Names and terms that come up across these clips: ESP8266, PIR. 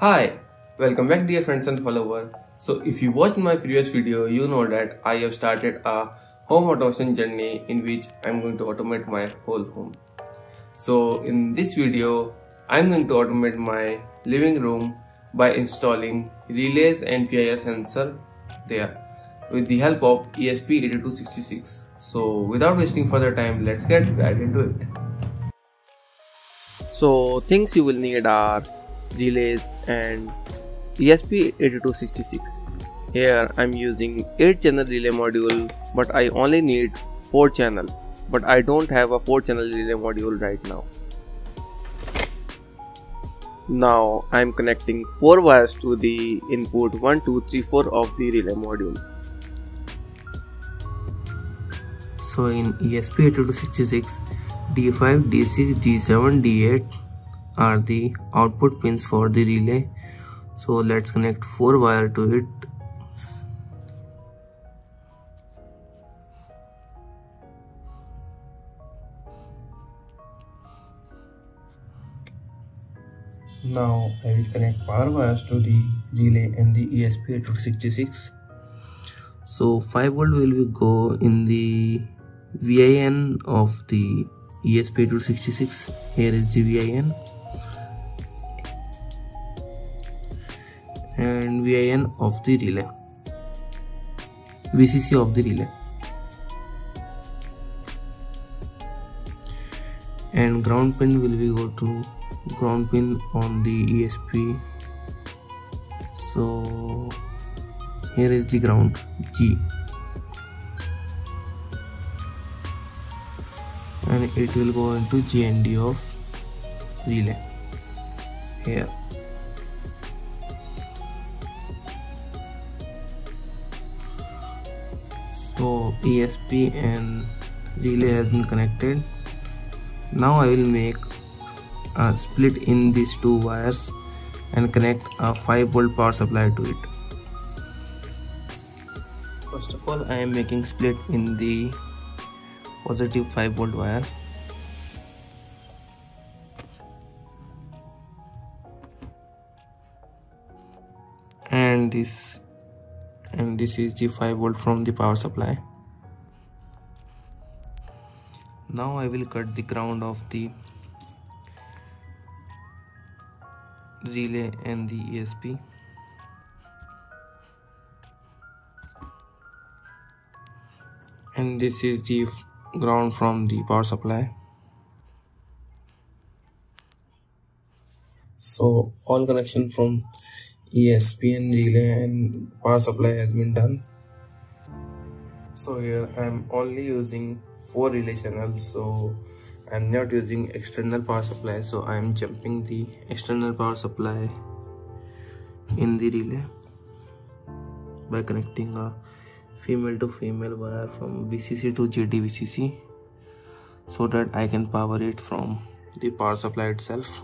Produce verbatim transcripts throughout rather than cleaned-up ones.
Hi, welcome back dear friends and followers. So if you watched my previous video, you know that I have started a home automation journey in which I'm going to automate my whole home. So in this video, I'm going to automate my living room by installing relays and P I R sensor there with the help of E S P eight two six six. So without wasting further time, let's get right into it. So things you will need are relays and E S P eight two six six. Here I am using eight channel relay module, but I only need four channel, but I don't have a four channel relay module right now. Now I am connecting four wires to the input one, two, three, four of the relay module. So in E S P eight two six six, D five, D six, D seven, D eight are the output pins for the relay. So let's connect four wire to it. Now I will connect power wires to the relay and the E S P eight two six six. So five volt will go in the V I N of the E S P eight two six six. Here is the V I N, and V I N of the relay, V C C of the relay, and ground pin will be go to ground pin on the E S P. So here is the ground G, and it will go into G and D of relay here. So E S P and relay has been connected. Now I will make a split in these two wires and connect a five volt power supply to it. First of all, I am making split in the positive five volt wire. And this and this is the five volt from the power supply. Now I will cut the ground of the relay and the E S P. And this is the ground from the power supply. So all connection from E S P and relay and power supply has been done. So here I am only using four relay channels, so I am not using external power supply, so I am jumping the external power supply in the relay by connecting a female to female wire from V C C to G D V C C, so that I can power it from the power supply itself.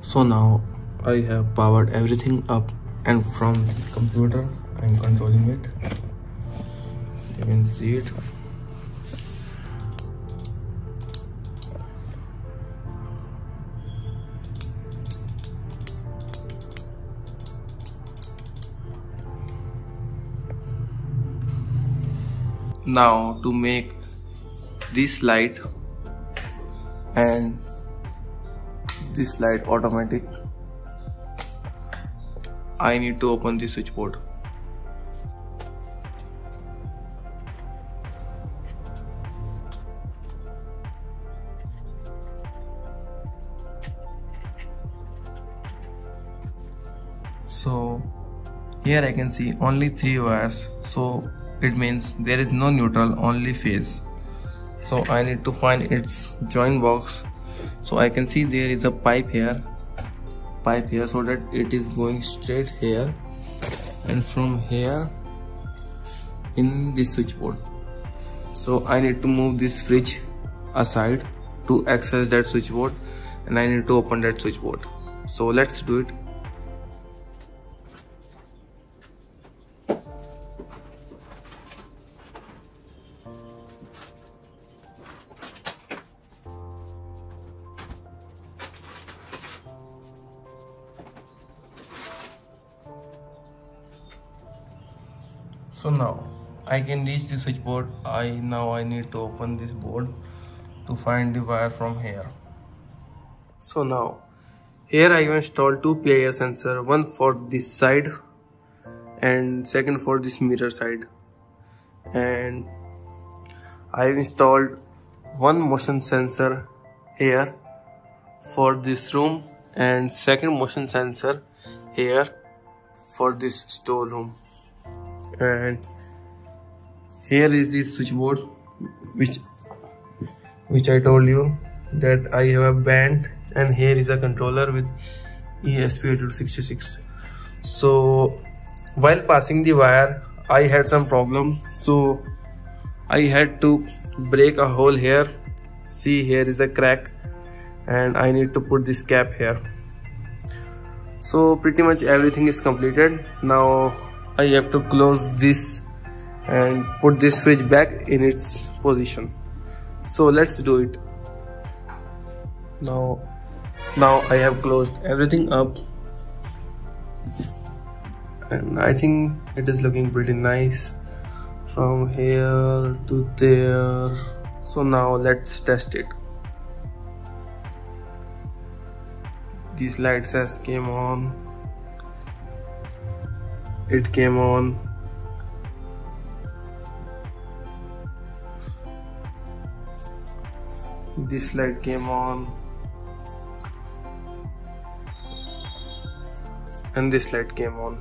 So now I have powered everything up, and from the computer I am controlling it. You can see it. Now to make this light and this light automatic, I need to open the switchboard. So here I can see only three wires, so it means there is no neutral, only phase. So I need to find its join box. So I can see there is a pipe here, pipe here, so that it is going straight here, and from here in this switchboard. So I need to move this fridge aside to access that switchboard, and I need to open that switchboard. So let's do it. So now I can reach the switchboard. I now I need to open this board to find the wire from here. So now here I have installed two P I R sensors, one for this side and second for this mirror side, and I have installed one motion sensor here for this room and second motion sensor here for this storeroom. And here is the switchboard which which I told you that I have a band, and here is a controller with E S P eight two six six. So while passing the wire I had some problem, so I had to break a hole here. See, here is a crack and I need to put this cap here. So pretty much everything is completed. Now I have to close this and put this switch back in its position. So let's do it. Now, now I have closed everything up, and I think it is looking pretty nice from here to there. So now let's test it. These lights has came on. It came on. This light came on. And this light came on.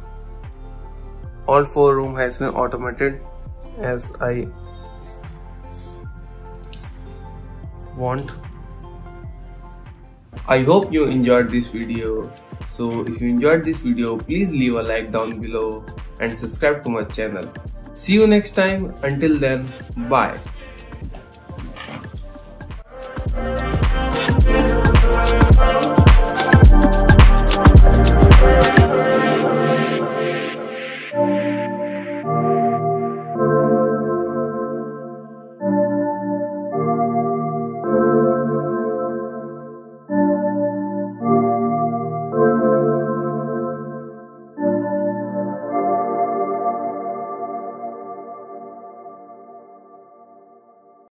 All four room has been automated as I want. I hope you enjoyed this video. So if you enjoyed this video, please leave a like down below and subscribe to my channel. See you next time. Until then, bye.